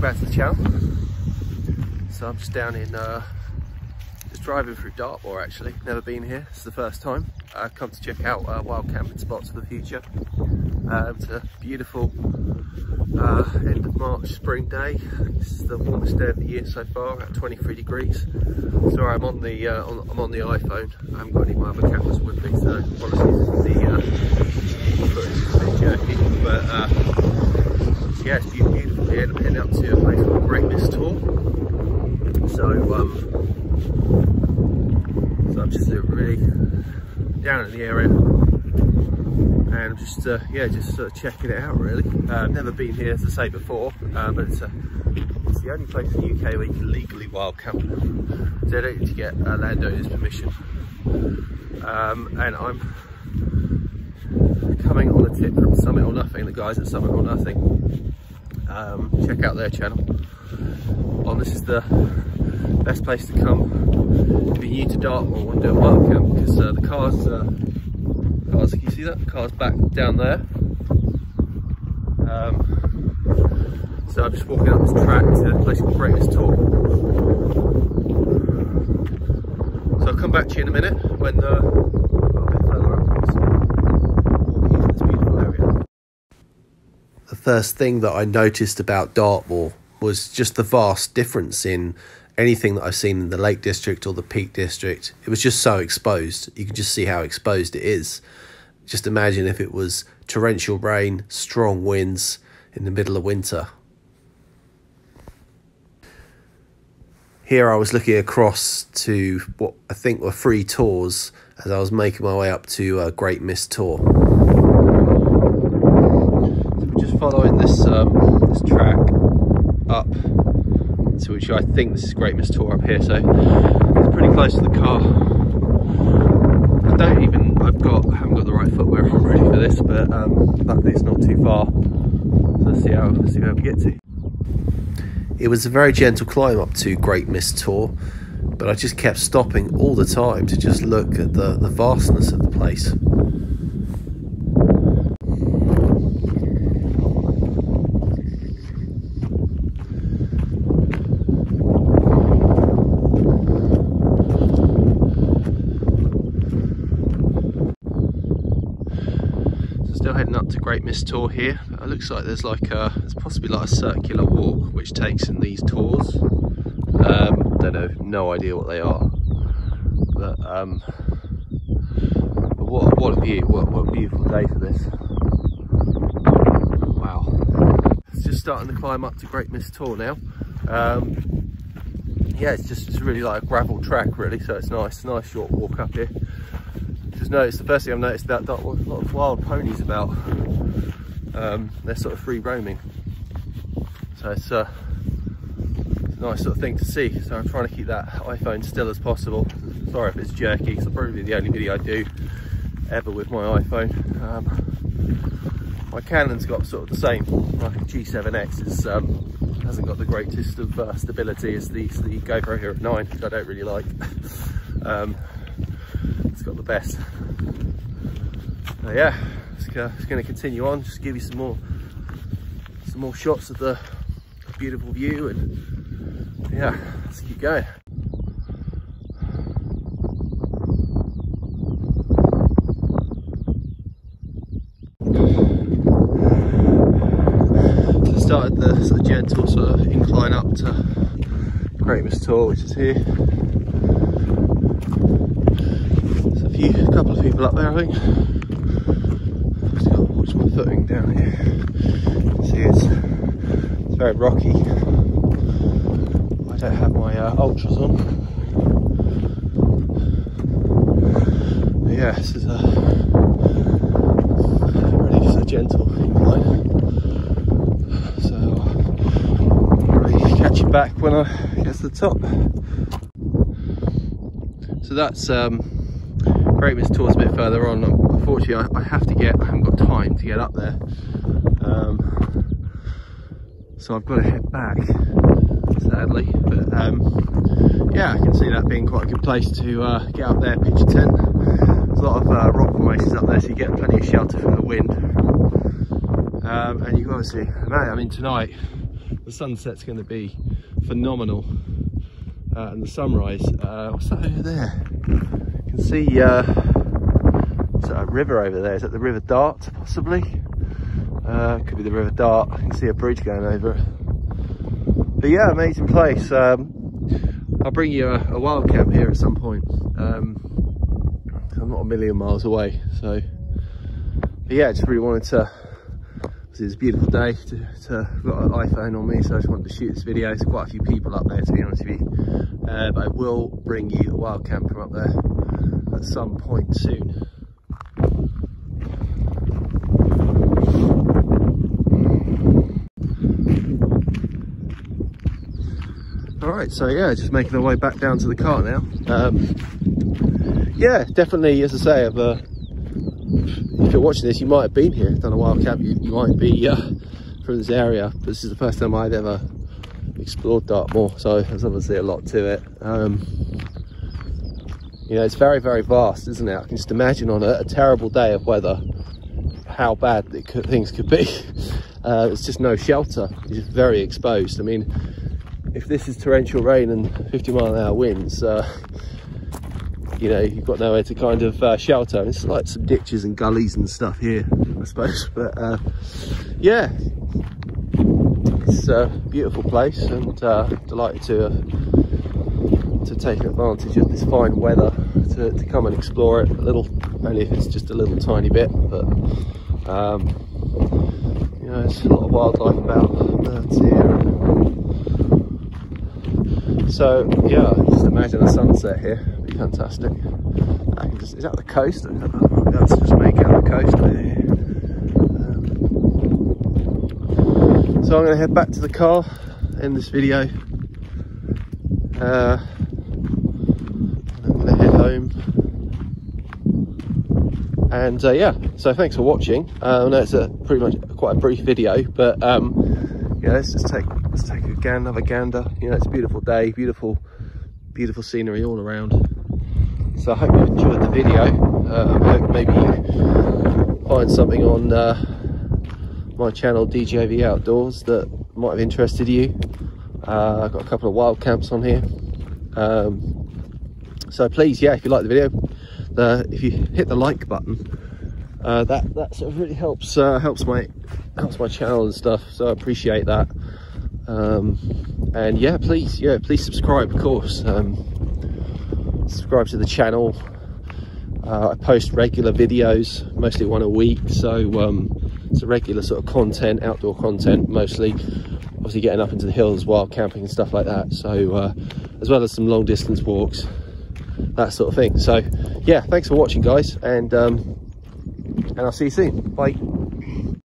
back to the channel. So I'm just down in, just driving through Dartmoor actually, never been here, it's the first time. I've come to check out wild camping spots for the future. It's a beautiful end of March spring day. This is the warmest day of the year so far, at 23 degrees. Sorry, I'm on the I'm on the iPhone. I haven't got any of my other cameras with me, so apologies for the joking. But yeah, it's beautiful here. I'm heading up to a place called Great Mis Tor. So I'm just really down in the area. And I'm just yeah, just sort of checking it out really. Never been here, as I say before, but it's the only place in the UK where you can legally wild camp. So I don't need to get a landowner's permission. And I'm coming on a tip from Summit or Nothing, the guys at Summit or Nothing. Check out their channel. This is the best place to come if you're new to Dartmoor and do a wild camp, because the cars. Can you see that? The car's back down there. So I'm just walking up this track to a place called Breakfast Tor. So I'll come back to you in a minute when a bit further up. This beautiful area. The first thing that I noticed about Dartmoor was just the vast difference in anything that I've seen in the Lake District or the Peak District. It was just so exposed. You can just see how exposed it is. Just imagine if it was torrential rain, strong winds in the middle of winter. Here I was looking across to what I think were 3 tours as I was making my way up to Great Mis Tor. So we're just following this, this track up, to which I think this is Great Mis Tor up here, so it's pretty close to the car. I don't even, I haven't got the right footwear on ready for this, but luckily it's not too far, so let's see how, we get to. It was a very gentle climb up to Great Mis Tor, but I just kept stopping all the time to just look at the vastness of the place. To Great Mis Tor here. It looks like there's like a, it's possibly like a circular walk which takes in these tours. Don't know, no idea what they are, but what a view, what a beautiful day for this. Wow. It's just starting to climb up to Great Mis Tor now. Yeah, it's just really like a gravel track really, so it's nice, nice short walk up here. Just noticed, the first thing I've noticed about Dartmoor, a lot of wild ponies about. They're sort of free roaming, so it's a nice sort of thing to see. So I'm trying to keep that iPhone still as possible. Sorry if it's jerky, because it'll probably be the only video I do ever with my iPhone. My Canon's got sort of the same. My G7X is, hasn't got the greatest of stability as the GoPro Hero 9, which I don't really like. It's got the best. Yeah, it's going to continue on. Just give you some more shots of the beautiful view, and yeah, let's keep going. So I started the sort of gentle sort of incline up to Great Mis Tor, which is here. A couple of people up there, I think. I've just got to watch my footing down here. See, it's very rocky. I don't have my ultras on. But yeah, this is a really just a gentle incline. So I'll really catch it back when I get to the top. So that's Great Mis Tor's a bit further on. Unfortunately, I have to get, I haven't got time to get up there. So I've got to head back, sadly. But yeah, I can see that being quite a good place to get up there, pitch a tent. There's a lot of rock formations up there, so you get plenty of shelter from the wind. And you can obviously, I mean, tonight, The sunset's going to be phenomenal, and the sunrise. What's that over there? You can see a river over there. Is that the River Dart, possibly? Could be the River Dart. You can see a bridge going over it. But yeah, amazing place. I'll bring you a wild camp here at some point. I'm not a million miles away, so. But yeah, I just really wanted to. It's a beautiful day. I've got an iPhone on me, so I just wanted to shoot this video. There's quite a few people up there, to be honest with you. But I will bring you a wild camp from up there at some point soon. Alright, so yeah, just making our way back down to the car now. Yeah, definitely, as I say, if you're watching this, you might have been here, done a wild camp. You might be from this area, but this is the first time I've ever explored Dartmoor, so there's obviously a lot to it. You know, it's very, very vast, isn't it? I can just imagine on a terrible day of weather how bad things could be. It's just no shelter. It's just very exposed. I mean, if this is torrential rain and 50-mile-an-hour winds, you know, you've got nowhere to kind of shelter. It's like some ditches and gullies and stuff here, I suppose. But yeah, it's a beautiful place, and delighted to take advantage of this fine weather to come and explore it a little, only if it's just a little tiny bit. But you know, there's a lot of wildlife about, birds here. So yeah, just imagine a sunset here. Fantastic. I can just, is that the coast? I might be able to just make out the coast here. So I'm going to head back to the car, end this video. I'm going to head home. And yeah, so thanks for watching. I know it's quite a brief video, but yeah, let's just take another gander. You know, it's a beautiful day, beautiful scenery all around. So I hope you enjoyed the video. I hope maybe you find something on my channel DJV Outdoors that might have interested you. I've got a couple of wild camps on here. So please, yeah, if you like the video, if you hit the like button, that sort of really helps helps my channel and stuff. So I appreciate that. And yeah, please subscribe, of course. Subscribe to the channel. I post regular videos, mostly one a week, so it's a regular sort of content, outdoor content mostly, obviously getting up into the hills, wild camping and stuff like that, so as well as some long distance walks, that sort of thing. So yeah, thanks for watching, guys, and I'll see you soon. Bye.